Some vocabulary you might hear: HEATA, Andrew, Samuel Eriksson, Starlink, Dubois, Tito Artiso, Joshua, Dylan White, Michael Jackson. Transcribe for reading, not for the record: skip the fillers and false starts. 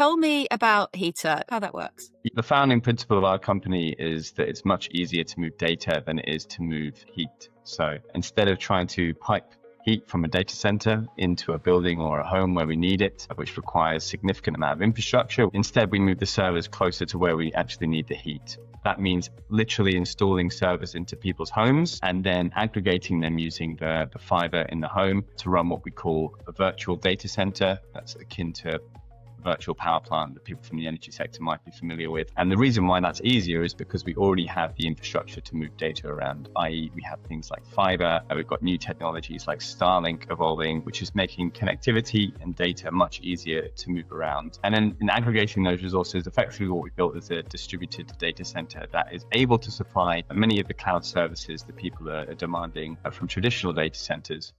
Tell me about HEATA, how that works. The founding principle of our company is that it's much easier to move data than it is to move heat. So instead of trying to pipe heat from a data center into a building or a home where we need it, which requires a significant amount of infrastructure, instead we move the servers closer to where we actually need the heat. That means literally installing servers into people's homes and then aggregating them using the fiber in the home to run what we call a virtual data center. That's akin to virtual power plant that people from the energy sector might be familiar with. And the reason why that's easier is because we already have the infrastructure to move data around, i.e. we have things like fiber, and we've got new technologies like Starlink evolving, which is making connectivity and data much easier to move around. And then in aggregating those resources, effectively what we built is a distributed data center that is able to supply many of the cloud services that people are demanding from traditional data centers.